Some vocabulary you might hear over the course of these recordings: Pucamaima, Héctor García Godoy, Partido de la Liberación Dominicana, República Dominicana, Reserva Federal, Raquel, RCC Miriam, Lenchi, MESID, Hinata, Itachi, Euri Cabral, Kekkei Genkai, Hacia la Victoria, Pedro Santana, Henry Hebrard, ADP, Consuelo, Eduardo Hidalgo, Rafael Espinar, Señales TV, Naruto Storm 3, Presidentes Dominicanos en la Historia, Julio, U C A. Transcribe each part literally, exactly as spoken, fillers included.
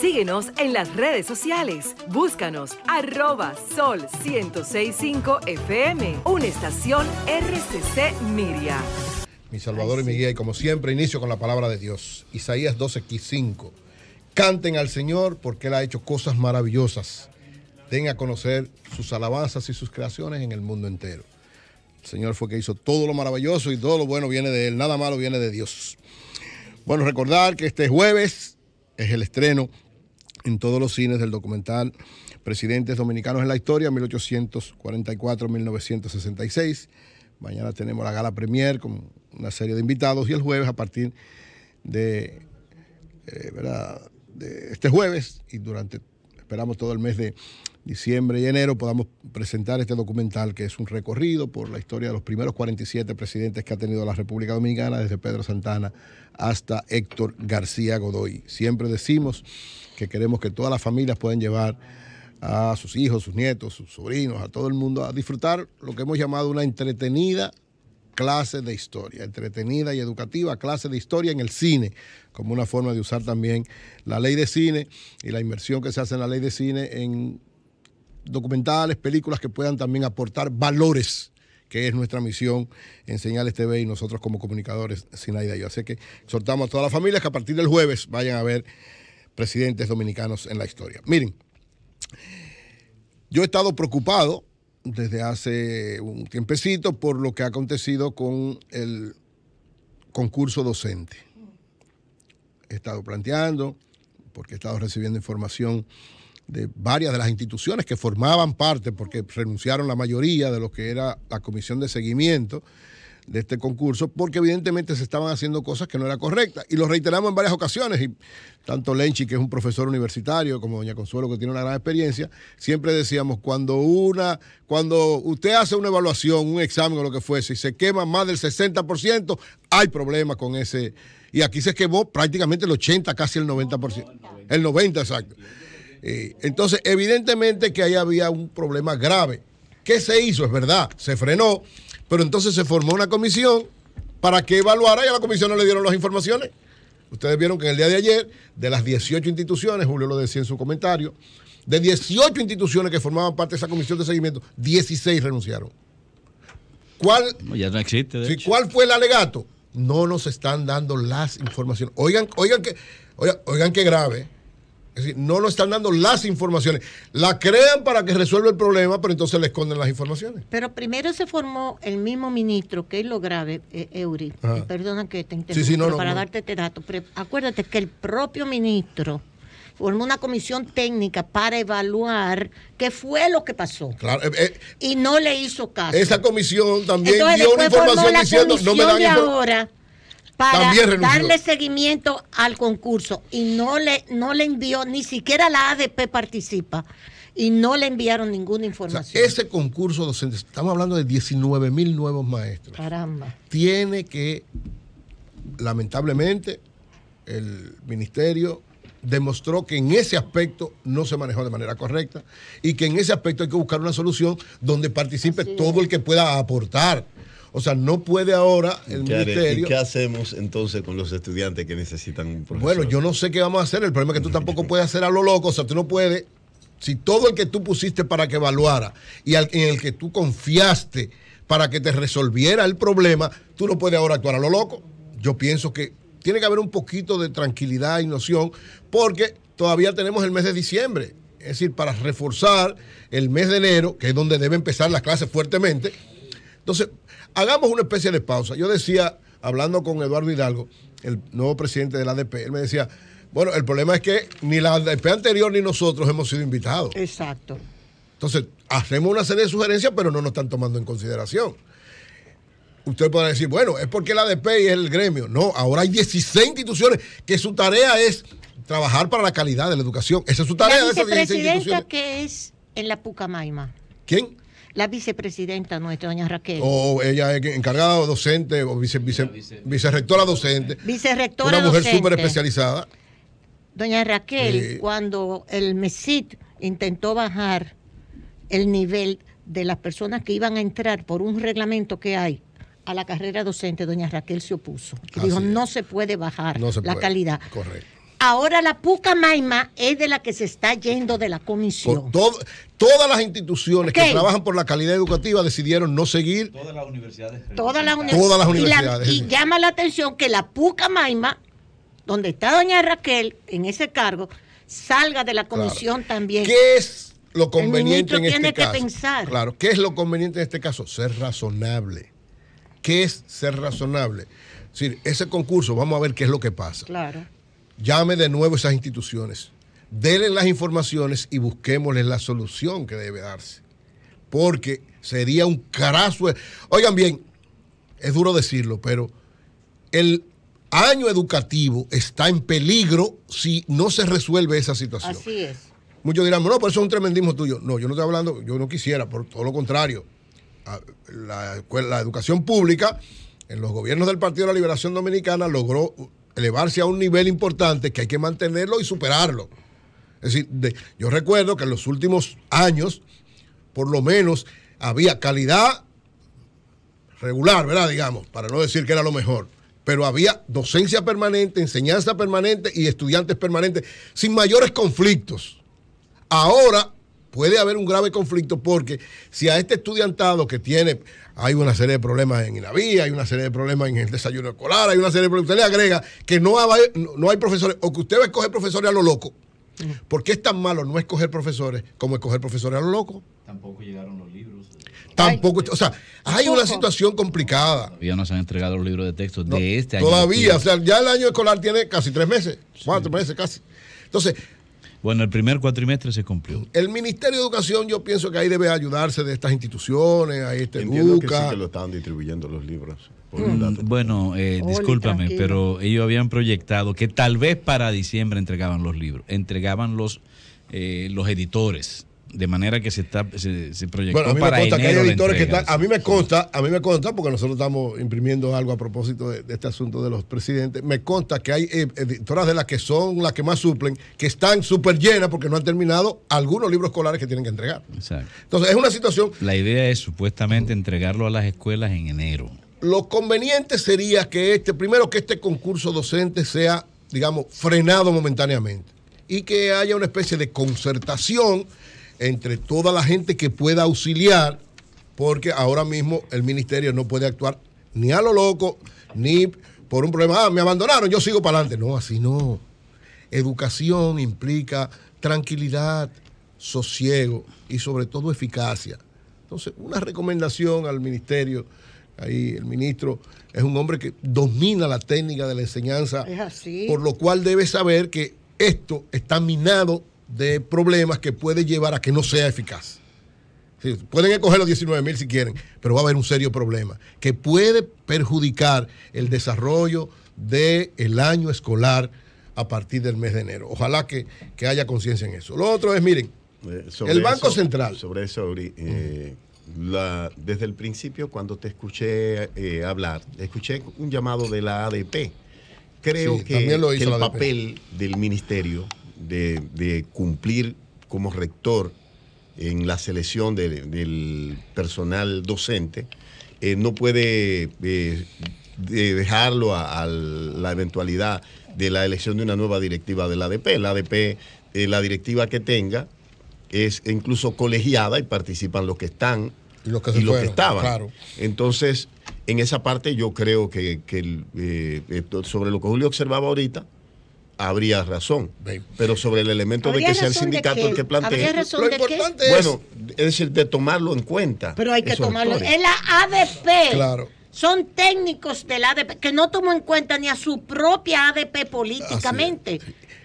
Síguenos en las redes sociales. Búscanos arroba Sol diez sesenta y cinco F M, una estación R C C Miriam. Mi Salvador y mi guía, y como siempre inicio con la palabra de Dios. Isaías doce cinco. Canten al Señor porque Él ha hecho cosas maravillosas. Den a conocer sus alabanzas y sus creaciones en el mundo entero. El Señor fue que hizo todo lo maravilloso y todo lo bueno viene de Él. Nada malo viene de Dios. Bueno, recordar que este jueves es el estreno en todos los cines del documental Presidentes Dominicanos en la Historia, mil ochocientos cuarenta y cuatro a mil novecientos sesenta y seis. Mañana tenemos la gala premier con una serie de invitados y el jueves a partir de, eh, ¿verdad? de este jueves y durante, esperamos todo el mes de diciembre y enero podamos presentar este documental que es un recorrido por la historia de los primeros cuarenta y siete presidentes que ha tenido la República Dominicana, desde Pedro Santana hasta Héctor García Godoy. Siempre decimos que queremos que todas las familias puedan llevar a sus hijos, sus nietos, sus sobrinos, a todo el mundo a disfrutar lo que hemos llamado una entretenida clase de historia, entretenida y educativa clase de historia en el cine, como una forma de usar también la ley de cine y la inversión que se hace en la ley de cine en documentales, películas que puedan también aportar valores, que es nuestra misión en Señales T V y nosotros como comunicadores, Sinaida y yo. Así que exhortamos a todas las familias que a partir del jueves vayan a ver Presidentes Dominicanos en la Historia. Miren, yo he estado preocupado desde hace un tiempecito por lo que ha acontecido con el concurso docente. He estado planteando, porque he estado recibiendo información de varias de las instituciones que formaban parte, porque renunciaron la mayoría de lo que era la comisión de seguimiento de este concurso, porque evidentemente se estaban haciendo cosas que no eran correctas. Y lo reiteramos en varias ocasiones, y tanto Lenchi, que es un profesor universitario, como doña Consuelo, que tiene una gran experiencia, siempre decíamos, cuando una, cuando usted hace una evaluación, un examen o lo que fuese, y se quema más del sesenta por ciento, hay problemas con ese. Y aquí se quemó prácticamente el ochenta, casi el noventa por ciento. El noventa, exacto. Entonces, evidentemente que ahí había un problema grave. ¿Qué se hizo? Es verdad, se frenó, pero entonces se formó una comisión para que evaluara y a la comisión no le dieron las informaciones. Ustedes vieron que en el día de ayer, de las dieciocho instituciones, Julio lo decía en su comentario, de dieciocho instituciones que formaban parte de esa comisión de seguimiento, dieciséis renunciaron. ¿Cuál, no, ya no existe, de sí, hecho. ¿Cuál fue el alegato? No nos están dando las informaciones. Oigan, oigan que, oigan, oigan que grave. Es decir, no nos están dando las informaciones. La crean para que resuelva el problema, pero entonces le esconden las informaciones. Pero primero se formó el mismo ministro, que es lo grave, eh, Eury. Eh, perdona que te interrumpa, sí, sí, no, no, para no. darte este dato. Pero acuérdate que el propio ministro formó una comisión técnica para evaluar qué fue lo que pasó. Claro, eh, y no le hizo caso. Esa comisión también entonces, dio una información diciendo, no me dan información. Para darle seguimiento al concurso y no le no le envió, ni siquiera la A D P participa y no le enviaron ninguna información. O sea, ese concurso docente, estamos hablando de diecinueve mil nuevos maestros. Caramba. Tiene que, lamentablemente, el ministerio demostró que en ese aspecto no se manejó de manera correcta y que en ese aspecto hay que buscar una solución donde participe todo el que pueda aportar. O sea, no puede ahora el ministerio... ¿Y qué hacemos entonces con los estudiantes que necesitan un profesor? Bueno, yo no sé qué vamos a hacer. El problema es que tú tampoco puedes hacer a lo loco. O sea, tú no puedes... Si todo el que tú pusiste para que evaluara y al, en el que tú confiaste para que te resolviera el problema, tú no puedes ahora actuar a lo loco. Yo pienso que tiene que haber un poquito de tranquilidad y noción porque todavía tenemos el mes de diciembre. Es decir, para reforzar el mes de enero, que es donde deben empezar las clases fuertemente. Entonces... hagamos una especie de pausa. Yo decía, hablando con Eduardo Hidalgo, el nuevo presidente de la A D P, él me decía, bueno, el problema es que ni la A D P anterior ni nosotros hemos sido invitados. Exacto. Entonces, hacemos una serie de sugerencias, pero no nos están tomando en consideración. Usted podrá decir, bueno, es porque la A D P es el gremio. No, ahora hay dieciséis instituciones que su tarea es trabajar para la calidad de la educación. Esa es su tarea. La vicepresidenta que es en la Pucamaima. ¿Quién? La vicepresidenta nuestra, doña Raquel. O oh, ella es encargada docente, o vice, vice, vice, vicerrectora docente. Vicerrectora docente. Una mujer súper especializada. Doña Raquel, eh, cuando el MESID intentó bajar el nivel de las personas que iban a entrar por un reglamento que hay a la carrera docente, doña Raquel se opuso. Y dijo, no se puede bajar no se la puede. calidad. Correcto. Ahora la Pucamaima es de la que se está yendo de la comisión. Todo, todas las instituciones okay. que trabajan por la calidad educativa decidieron no seguir. Todas las universidades. Todas las universidades. Todas las universidades. Y, la, y llama la atención que la Pucamaima, donde está doña Raquel, en ese cargo, salga de la comisión claro. también. ¿Qué es lo conveniente en este tiene caso? Que pensar. Claro, ¿qué es lo conveniente en este caso? Ser razonable. ¿Qué es ser razonable? Es decir, ese concurso, vamos a ver qué es lo que pasa. Claro. Llame de nuevo esas instituciones, denle las informaciones y busquémosles la solución que debe darse, porque sería un carazo. Oigan bien, es duro decirlo, pero el año educativo está en peligro si no se resuelve esa situación. Así es. Muchos dirán, no, pero eso es un tremendismo tuyo. No, yo no estoy hablando, yo no quisiera, por todo lo contrario. La, la educación pública, en los gobiernos del Partido de la Liberación Dominicana, logró elevarse a un nivel importante que hay que mantenerlo y superarlo. Es decir, de, yo recuerdo que en los últimos años, por lo menos, había calidad regular, ¿verdad? Digamos, para no decir que era lo mejor, pero había docencia permanente, enseñanza permanente y estudiantes permanentes, sin mayores conflictos. Ahora puede haber un grave conflicto porque si a este estudiantado que tiene, hay una serie de problemas en Inavía, hay una serie de problemas en el desayuno escolar, hay una serie de problemas, usted le agrega que no hay, no hay profesores, o que usted va a escoger profesores a lo loco. ¿Por qué es tan malo no escoger profesores como escoger profesores a lo loco? Tampoco llegaron los libros. Tampoco, o sea, hay una situación complicada. Todavía no se han entregado los libros de texto de no, este año. Todavía, o sea, ya el año escolar tiene casi tres meses, cuatro sí. meses casi. Entonces... Bueno, el primer cuatrimestre se cumplió. El Ministerio de Educación, yo pienso que ahí debe ayudarse de estas instituciones, ahí está el U C A. Entiendo que sí que lo estaban distribuyendo los libros. Por mm. dato. Bueno, eh, Oli, discúlpame, tranquilo. Pero ellos habían proyectado que tal vez para diciembre entregaban los libros, entregaban los, eh, los editores, de manera que se, está, se, se proyectó bueno, a mí para enero. Que hay editores que están, a mí me consta, a mí me consta, porque nosotros estamos imprimiendo algo a propósito de, de este asunto de los presidentes, me consta que hay editoras de las que son las que más suplen, que están súper llenas porque no han terminado algunos libros escolares que tienen que entregar. Exacto. Entonces es una situación... La idea es supuestamente entregarlo a las escuelas en enero. Lo conveniente sería que este, primero que este concurso docente sea, digamos, frenado momentáneamente y que haya una especie de concertación entre toda la gente que pueda auxiliar, porque ahora mismo el ministerio no puede actuar ni a lo loco, ni por un problema, ah, me abandonaron, yo sigo para adelante. No, así no. Educación implica tranquilidad, sosiego y sobre todo eficacia. Entonces, una recomendación al ministerio, ahí el ministro es un hombre que domina la técnica de la enseñanza, es así. Por lo cual debe saber que esto está minado de problemas que puede llevar a que no sea eficaz. Sí, pueden escoger los diecinueve mil si quieren, pero va a haber un serio problema que puede perjudicar el desarrollo del año escolar a partir del mes de enero. Ojalá que, que haya conciencia en eso. Lo otro es, miren, eh, el Banco eso, Central. Sobre eso, eh, uh-huh. la, desde el principio cuando te escuché eh, hablar, escuché un llamado de la A D P. Creo sí, que, lo hizo que el A D P. Papel del ministerio De, de cumplir como rector en la selección de, del personal docente, eh, no puede eh, de dejarlo a, a la eventualidad de la elección de una nueva directiva de la A D P. La A D P, eh, la directiva que tenga, es incluso colegiada y participan los que están y los que, y los fueron, que estaban. Claro. Entonces, en esa parte yo creo que, que eh, sobre lo que Julio observaba ahorita, habría razón, pero sobre el elemento de que sea el sindicato el que plantee lo importante es, bueno, es el de tomarlo en cuenta, pero hay que tomarlo, es la A D P, claro. Son técnicos de la A D P que no tomó en cuenta ni a su propia A D P políticamente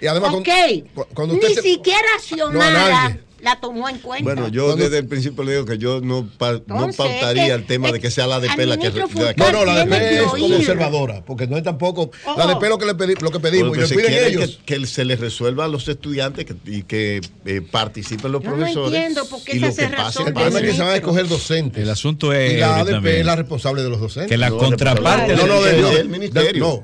y además okay. cuando, cuando usted ni se, siquiera accionara no la tomó en cuenta. Bueno, yo ¿Dónde? desde el principio le digo que yo no, pa, Entonces, no pautaría es que, el tema es, de que sea la A D P la que... No, no, la A D P es conservadora, porque no es tampoco... Oh, la A D P lo que, le pedi, lo que pedimos, bueno, y lo piden ellos. Que, que se les resuelva a los estudiantes que, y que eh, participen los yo profesores. No entiendo por qué se pase, El problema es que se van a escoger docentes. El asunto es... Y la A D P es la responsable de los docentes. Que la no, contraparte... No, no, del ministerio.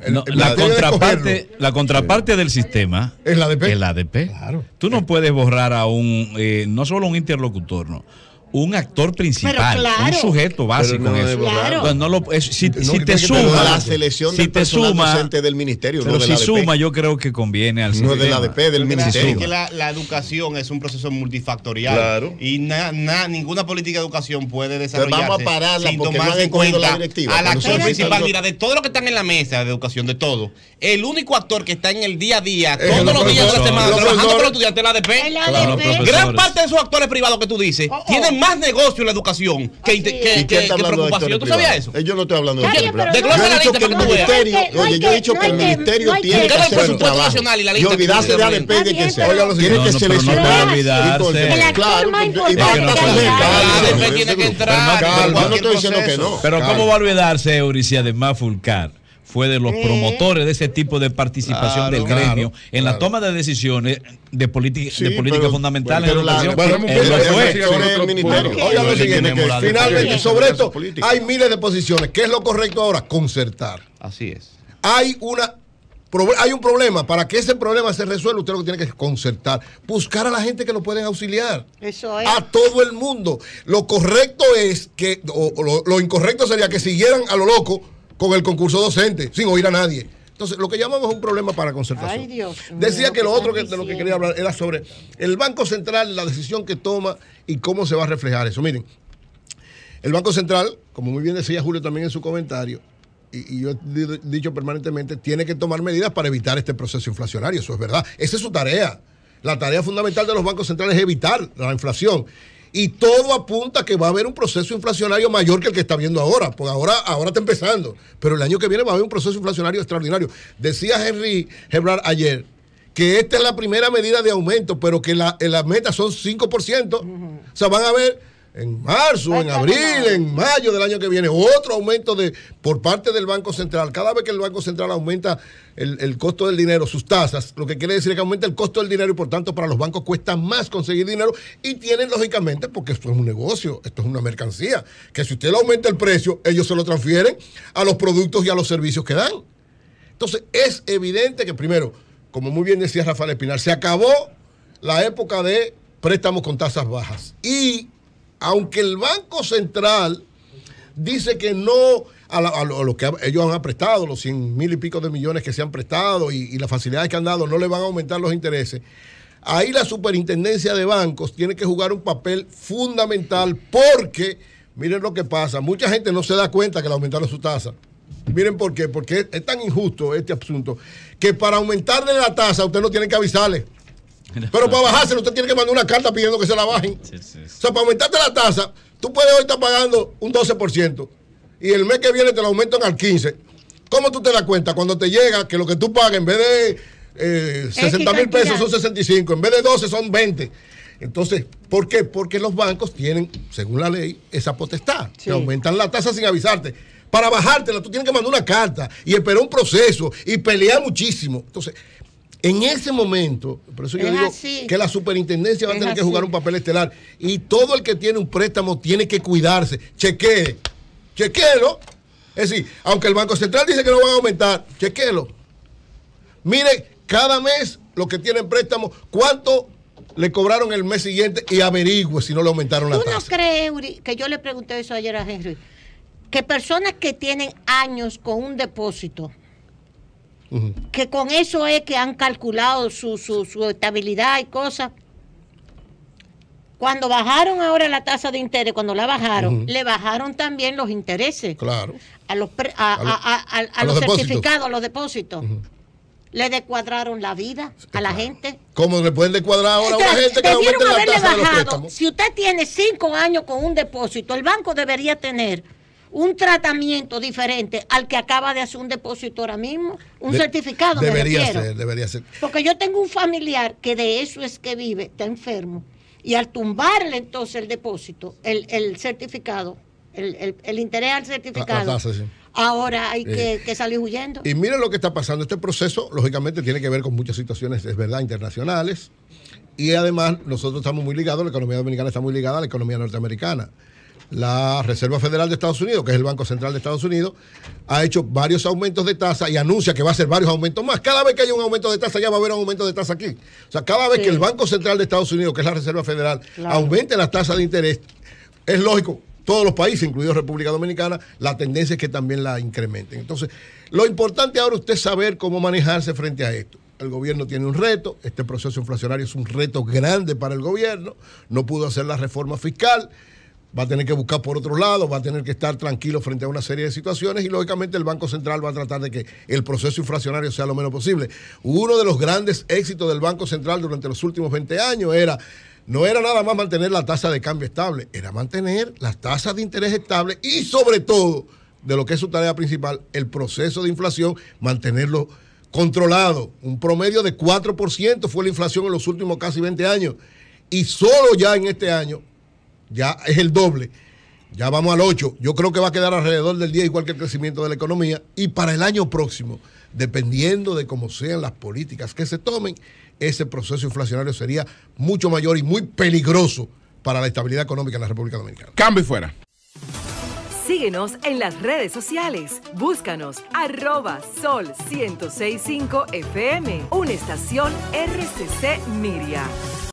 La contraparte del sistema... Es la A D P. Es la A D P. Tú no puedes borrar a un... Eh, no solo un interlocutor, no. un actor principal, claro, un sujeto básico no en eso. Claro. Pues no lo, es, si, no, si te suma la selección si te suma docente del ministerio, pero no si suma, yo creo que conviene al no sistema. Del A D P, del ministerio. Es que la, la educación es un proceso multifactorial, claro, y na, na, ninguna política de educación puede desarrollarse. Pero vamos a pararla sin porque tomar en cuenta la directiva, a la actor principal. Mira, de todos los que están en la mesa de educación, de todos, el único actor que está en el día a día, todos eh, los, los días de la semana, los trabajando con los estudiantes, el A D P. Gran parte de esos actores privados que tú dices tienen más negocio en la educación que, que, que, que preocupación. ¿Tú sabías eso? Eh, yo no estoy hablando de actores privados. Yo he dicho que el ministerio, oye, yo he dicho que el ministerio tiene que hacer su trabajo y olvidarse de A D P y de que sea. Tiene que seleccionar y claro, y va a A D P tiene que entrar. Yo no estoy diciendo que no. Pero ¿cómo va a olvidarse, Eury, si además Fulcar fue de los promotores de ese tipo de participación, claro, del gremio, claro, en la, claro, toma de decisiones de, sí, de políticas fundamentales en la educación? Finalmente, sobre esto, hay miles de posiciones. ¿Qué es lo correcto ahora? Concertar. Así es. Hay una... Hay un problema. Para que ese problema se resuelva, usted lo que tiene que concertar, buscar a la gente que lo pueden auxiliar. Eso es. A todo el mundo. Lo correcto es que, o, o lo, lo incorrecto sería que siguieran a lo loco con el concurso docente, sin oír a nadie. Entonces, lo que llamamos es un problema para concertación. Ay, Dios mío. Decía que lo otro que, de lo que quería hablar era sobre el Banco Central, la decisión que toma y cómo se va a reflejar eso. Miren, el Banco Central, como muy bien decía Julio también en su comentario, y yo he dicho permanentemente, tiene que tomar medidas para evitar este proceso inflacionario. Eso es verdad. Esa es su tarea. La tarea fundamental de los bancos centrales es evitar la inflación. Y todo apunta a que va a haber un proceso inflacionario mayor que el que está viendo ahora. Porque ahora, ahora está empezando. Pero el año que viene va a haber un proceso inflacionario extraordinario. Decía Henry Hebrard ayer que esta es la primera medida de aumento, pero que la, la meta son cinco por ciento. O sea, van a ver... en marzo, en abril, en mayo del año que viene, otro aumento de por parte del Banco Central. Cada vez que el Banco Central aumenta el, el costo del dinero, sus tasas, lo que quiere decir es que aumenta el costo del dinero y por tanto para los bancos cuesta más conseguir dinero y tienen lógicamente, porque esto es un negocio, esto es una mercancía, que si usted le aumenta el precio, ellos se lo transfieren a los productos y a los servicios que dan. Entonces es evidente que primero, como muy bien decía Rafael Espinar, se acabó la época de préstamos con tasas bajas y aunque el Banco Central dice que no a, la, a, lo, a lo que ellos han prestado, los cien mil y pico de millones que se han prestado y, y las facilidades que han dado, no le van a aumentar los intereses, ahí la superintendencia de bancos tiene que jugar un papel fundamental porque, miren lo que pasa, mucha gente no se da cuenta que le aumentaron su tasa. Miren por qué, porque es, es tan injusto este asunto que para aumentarle la tasa usted no tiene que avisarle. Pero para bajárselo, usted tiene que mandar una carta pidiendo que se la bajen. Sí, sí, sí. O sea, para aumentarte la tasa, tú puedes hoy estar pagando un doce por ciento y el mes que viene te lo aumentan al quince por ciento. ¿Cómo tú te das cuenta? Cuando te llega que lo que tú pagas en vez de eh, sesenta mil pesos son sesenta y cinco, en vez de doce son veinte. Entonces, ¿por qué? Porque los bancos tienen, según la ley, esa potestad. Sí. Te aumentan la tasa sin avisarte. Para bajártela, tú tienes que mandar una carta y esperar un proceso y pelear muchísimo. Entonces... en ese momento, por eso yo es digo así, que la superintendencia va a tener así que jugar un papel estelar. Y todo el que tiene un préstamo tiene que cuidarse. Chequee. Chequéelo. Es decir, aunque el Banco Central dice que no van a aumentar, chequéelo. Mire, cada mes los que tienen préstamo, ¿cuánto le cobraron el mes siguiente? Y averigüe si no le aumentaron la tasa. ¿Tú no crees, Eury, que yo le pregunté eso ayer a Henry, que personas que tienen años con un depósito, que con eso es que han calculado su, su, su estabilidad y cosas? Cuando bajaron ahora la tasa de interés, cuando la bajaron, uh-huh, le bajaron también los intereses. Claro. A los, pre, a, a, a, a, a a los, los certificados, a los depósitos. Uh-huh. Le descuadraron la vida a la gente. ¿Cómo le pueden descuadrar ahora Entonces, a una gente que aumenta la tasa de los préstamos? Si usted tiene cinco años con un depósito, el banco debería tener un tratamiento diferente al que acaba de hacer un depósito ahora mismo, un de, certificado. Debería ser, debería ser. Porque yo tengo un familiar que de eso es que vive, está enfermo, y al tumbarle entonces el depósito, el, el certificado, el, el, el interés al certificado, la, la tasa, sí, ahora hay que, eh, que salir huyendo. Y miren lo que está pasando. Este proceso, lógicamente, tiene que ver con muchas situaciones, es verdad, internacionales, y además nosotros estamos muy ligados, la economía dominicana está muy ligada a la economía norteamericana. La Reserva Federal de Estados Unidos, que es el Banco Central de Estados Unidos, ha hecho varios aumentos de tasa y anuncia que va a hacer varios aumentos más. Cada vez que haya un aumento de tasa, ya va a haber un aumento de tasa aquí. O sea, cada vez, sí, que el Banco Central de Estados Unidos, que es la Reserva Federal, claro, aumente la tasa de interés, Es lógico, todos los países, incluidos República Dominicana, la tendencia es que también la incrementen. Entonces, lo importante ahora usted saber cómo manejarse frente a esto. El gobierno tiene un reto, este proceso inflacionario es un reto grande para el gobierno, no pudo hacer la reforma fiscal, va a tener que buscar por otro lado, va a tener que estar tranquilo frente a una serie de situaciones y lógicamente el Banco Central va a tratar de que el proceso inflacionario sea lo menos posible. Uno de los grandes éxitos del Banco Central durante los últimos veinte años era... no era nada más mantener la tasa de cambio estable, era mantener las tasas de interés estables y sobre todo, de lo que es su tarea principal, el proceso de inflación, mantenerlo controlado. Un promedio de cuatro por ciento fue la inflación en los últimos casi veinte años y solo ya en este año ya es el doble. Ya vamos al ocho. Yo creo que va a quedar alrededor del diez, igual que el crecimiento de la economía. Y para el año próximo, dependiendo de cómo sean las políticas que se tomen, ese proceso inflacionario sería mucho mayor y muy peligroso para la estabilidad económica en la República Dominicana. Cambio y fuera. Síguenos en las redes sociales. Búscanos, arroba Sol diez sesenta y cinco F M, una estación R C C Miriam.